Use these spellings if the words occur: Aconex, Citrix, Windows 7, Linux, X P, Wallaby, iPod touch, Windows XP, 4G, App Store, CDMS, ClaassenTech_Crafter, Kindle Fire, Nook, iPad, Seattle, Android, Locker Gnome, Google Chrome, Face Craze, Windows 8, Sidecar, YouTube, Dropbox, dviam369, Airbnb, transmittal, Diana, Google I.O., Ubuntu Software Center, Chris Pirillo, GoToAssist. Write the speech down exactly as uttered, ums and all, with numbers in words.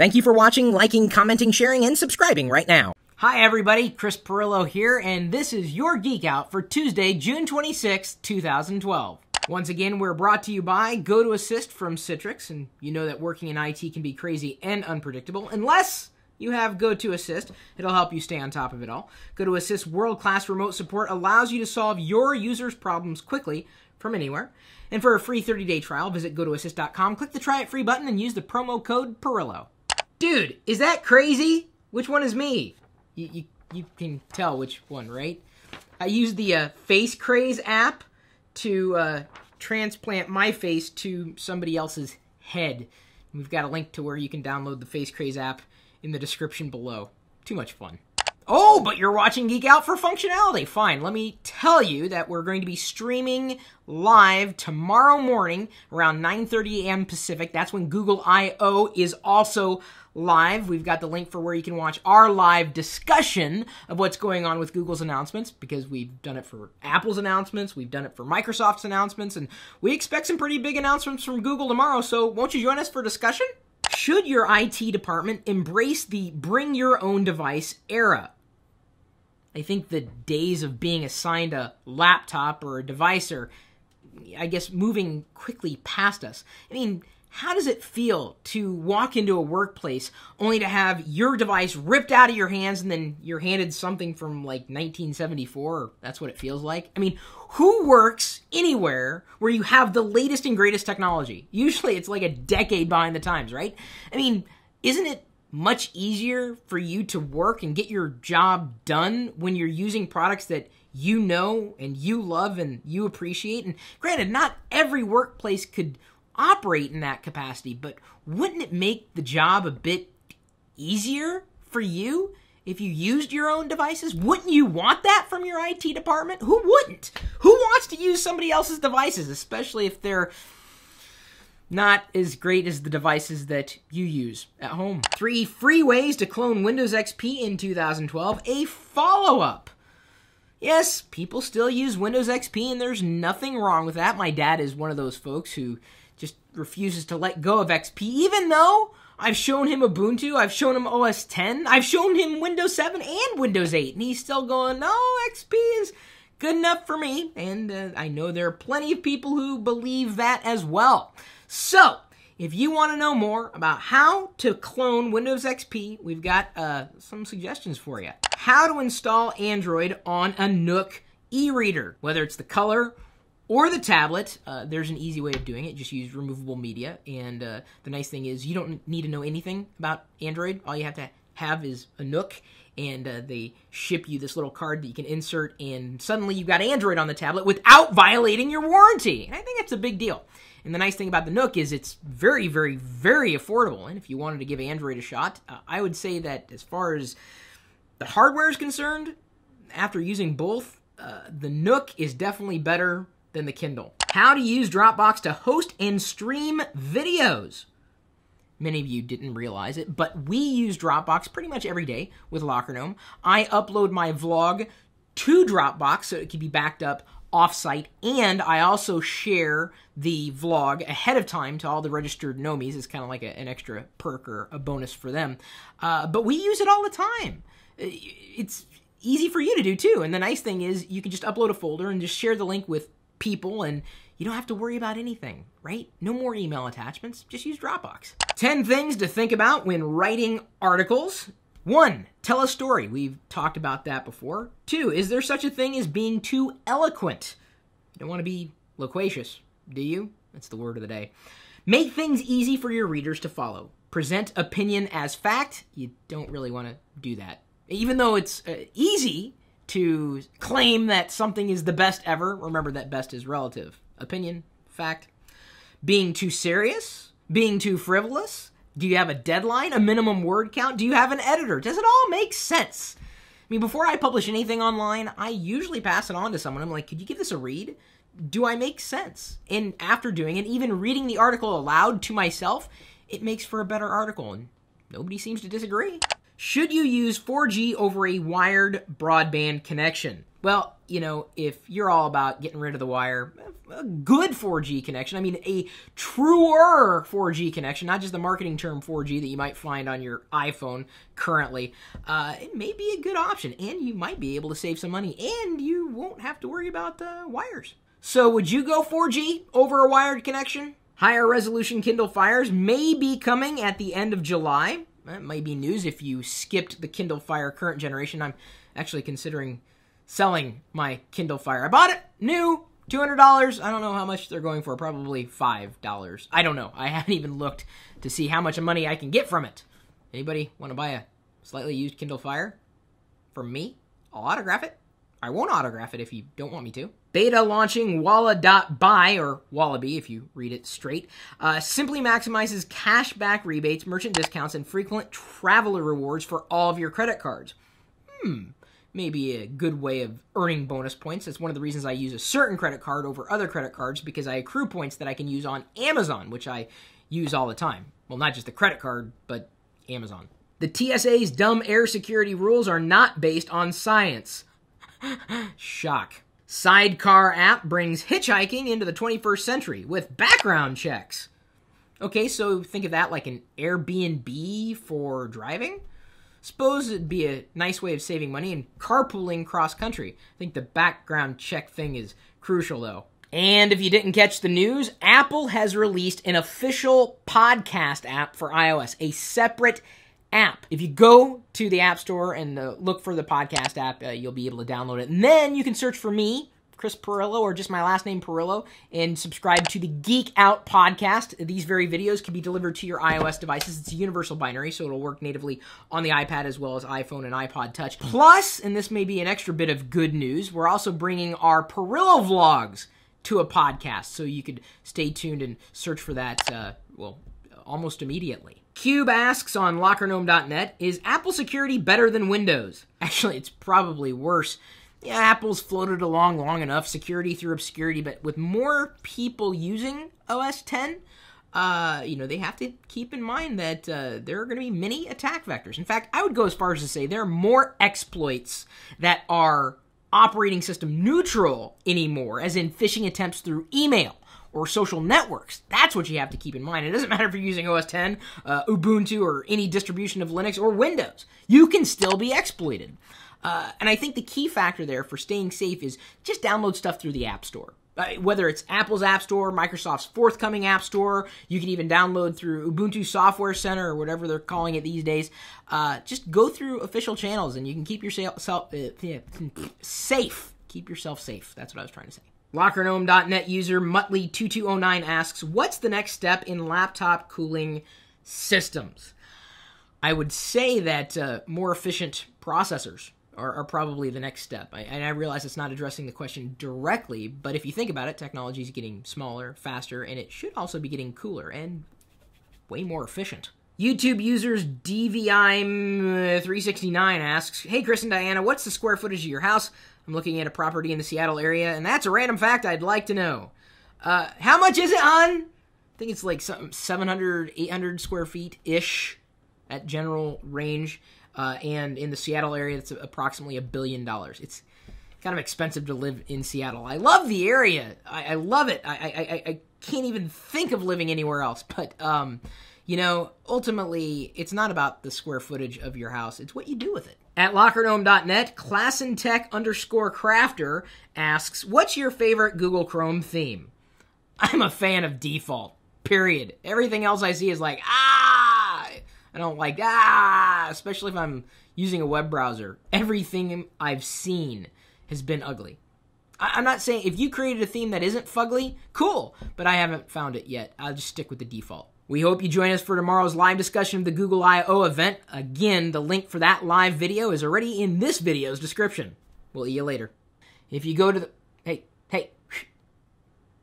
Thank you for watching, liking, commenting, sharing, and subscribing right now. Hi everybody, Chris Pirillo here, and this is your Geek Out for Tuesday, June twenty-sixth, two thousand twelve. Once again, we're brought to you by GoToAssist from Citrix, and you know that working in I T can be crazy and unpredictable, unless you have GoToAssist. It'll help you stay on top of it all. GoToAssist's world-class remote support allows you to solve your users' problems quickly from anywhere. And for a free thirty-day trial, visit go to assist dot com, click the Try It Free button, and use the promo code Pirillo. Dude, is that crazy? Which one is me? You, you, you can tell which one, right? I used the uh, Face Craze app to uh, transplant my face to somebody else's head. We've got a link to where you can download the Face Craze app in the description below. Too much fun. Oh, but you're watching Geek Out for functionality. Fine, let me tell you that we're going to be streaming live tomorrow morning around nine thirty a m Pacific. That's when Google I O is also live. We've got the link for where you can watch our live discussion of what's going on with Google's announcements, because we've done it for Apple's announcements, we've done it for Microsoft's announcements, and we expect some pretty big announcements from Google tomorrow, so won't you join us for discussion? Should your I T department embrace the bring your own device era? I think the days of being assigned a laptop or a device are, I guess, moving quickly past us. I mean, how does it feel to walk into a workplace only to have your device ripped out of your hands and then you're handed something from like nineteen seventy-four? Or that's what it feels like. I mean, who works anywhere where you have the latest and greatest technology? Usually it's like a decade behind the times, right? I mean, isn't it much easier for you to work and get your job done when you're using products that you know and you love and you appreciate? And granted, not every workplace could operate in that capacity, but wouldn't it make the job a bit easier for you if you used your own devices? Wouldn't you want that from your I T department? Who wouldn't? Who wants to use somebody else's devices, especially if they're not as great as the devices that you use at home? Three free ways to clone Windows X P in two thousand twelve, a follow-up. Yes, people still use Windows X P, and there's nothing wrong with that. My dad is one of those folks who just refuses to let go of X P, even though I've shown him Ubuntu, I've shown him O S ten, I've shown him Windows seven and Windows eight, and he's still going, no, X P is good enough for me, and uh, I know there are plenty of people who believe that as well. So, if you want to know more about how to clone Windows X P, we've got uh, some suggestions for you. How to install Android on a Nook e-reader, whether it's the color or the tablet. Uh, there's an easy way of doing it. Just use removable media, and uh, the nice thing is you don't need to know anything about Android. All you have to have is a Nook, and uh, they ship you this little card that you can insert, and suddenly you've got Android on the tablet without violating your warranty. And I think that's a big deal. And the nice thing about the Nook is it's very, very, very affordable. And if you wanted to give Android a shot, uh, I would say that as far as the hardware is concerned, after using both, uh, the Nook is definitely better than the Kindle. How to use Dropbox to host and stream videos. Many of you didn't realize it, but we use Dropbox pretty much every day with Locker Gnome. I upload my vlog to Dropbox so it can be backed up offsite, and I also share the vlog ahead of time to all the registered Gnomies. It's kind of like a, an extra perk or a bonus for them. Uh, but we use it all the time. It's easy for you to do too, and the nice thing is you can just upload a folder and just share the link with people, and you don't have to worry about anything, right? No more email attachments, just use Dropbox. ten things to think about when writing articles. One, tell a story. We've talked about that before. Two, is there such a thing as being too eloquent? You don't want to be loquacious, do you? That's the word of the day. Make things easy for your readers to follow. Present opinion as fact. You don't really want to do that. Even though it's uh, easy to claim that something is the best ever, remember that best is relative. Opinion, fact. Being too serious? Being too frivolous? Do you have a deadline? A minimum word count? Do you have an editor? Does it all make sense? I mean, before I publish anything online, I usually pass it on to someone. I'm like, could you give this a read? Do I make sense? And after doing it, even reading the article aloud to myself, it makes for a better article, and nobody seems to disagree. Should you use four G over a wired broadband connection? Well, you know, if you're all about getting rid of the wire, a good four G connection, I mean a truer four G connection, not just the marketing term four G that you might find on your iPhone currently, uh, it may be a good option, and you might be able to save some money, and you won't have to worry about uh, wires. So would you go four G over a wired connection? Higher resolution Kindle Fires may be coming at the end of July. That might be news if you skipped the Kindle Fire current generation. I'm actually considering selling my Kindle Fire. I bought it new, two hundred dollars. I don't know how much they're going for, probably five dollars. I don't know. I haven't even looked to see how much money I can get from it. Anybody want to buy a slightly used Kindle Fire from me? I'll autograph it. I won't autograph it if you don't want me to. Beta launching Walla.buy, or Wallaby if you read it straight, uh, simply maximizes cashback rebates, merchant discounts, and frequent traveler rewards for all of your credit cards. Hmm, maybe a good way of earning bonus points. That's one of the reasons I use a certain credit card over other credit cards, because I accrue points that I can use on Amazon, which I use all the time. Well, not just the credit card, but Amazon. The T S A's dumb air security rules are not based on science. Shock. Sidecar app brings hitchhiking into the twenty-first century with background checks. Okay, so think of that like an Airbnb for driving. Suppose it'd be a nice way of saving money and carpooling cross-country. I think the background check thing is crucial, though. And if you didn't catch the news, Apple has released an official podcast app for iOS, a separate app. If you go to the App Store and uh, look for the podcast app, uh, you'll be able to download it. And then you can search for me, Chris Pirillo, or just my last name, Pirillo, and subscribe to the Geek Out podcast. These very videos can be delivered to your iOS devices. It's a universal binary, so it'll work natively on the iPad as well as iPhone and iPod touch. Plus, and this may be an extra bit of good news, we're also bringing our Pirillo vlogs to a podcast, so you could stay tuned and search for that, uh, well, almost immediately. Cube asks on locker gnome dot net, is Apple security better than Windows? Actually, it's probably worse. Yeah, Apple's floated along long enough, security through obscurity, but with more people using O S ten, uh, you know, they have to keep in mind that uh, there are going to be many attack vectors. In fact, I would go as far as to say there are more exploits that are operating system neutral anymore, as in phishing attempts through email or social networks. That's what you have to keep in mind. It doesn't matter if you're using O S ten, uh, Ubuntu, or any distribution of Linux or Windows. You can still be exploited. Uh, and I think the key factor there for staying safe is just download stuff through the App Store. Uh, whether it's Apple's App Store, Microsoft's forthcoming App Store, you can even download through Ubuntu Software Center or whatever they're calling it these days. Uh, just go through official channels and you can keep yourself uh, safe. Keep yourself safe. That's what I was trying to say. locker gnome dot net user Muttley two two oh nine asks, what's the next step in laptop cooling systems? I would say that uh, more efficient processors are, are probably the next step. I, and I realize it's not addressing the question directly, but if you think about it, technology is getting smaller, faster, and it should also be getting cooler and way more efficient. YouTube users D V I M three sixty-nine asks, hey Chris and Diana, what's the square footage of your house? I'm looking at a property in the Seattle area, and that's a random fact I'd like to know. Uh, how much is it on? I think it's like something seven hundred, eight hundred square feet-ish, at general range. Uh, and in the Seattle area, it's approximately a billion dollars. It's kind of expensive to live in Seattle. I love the area. I, I love it. I, I, I can't even think of living anywhere else, but um, you know, ultimately, it's not about the square footage of your house. It's what you do with it. At locker gnome dot net, classintech underscore crafter asks, what's your favorite Google Chrome theme? I'm a fan of default, period. Everything else I see is like, ah! I don't like, ah! Especially if I'm using a web browser. Everything I've seen has been ugly. I I'm not saying, if you created a theme that isn't fugly, cool, but I haven't found it yet. I'll just stick with the default. We hope you join us for tomorrow's live discussion of the Google I O event. Again, the link for that live video is already in this video's description. We'll see you later. If you go to the... Hey, hey.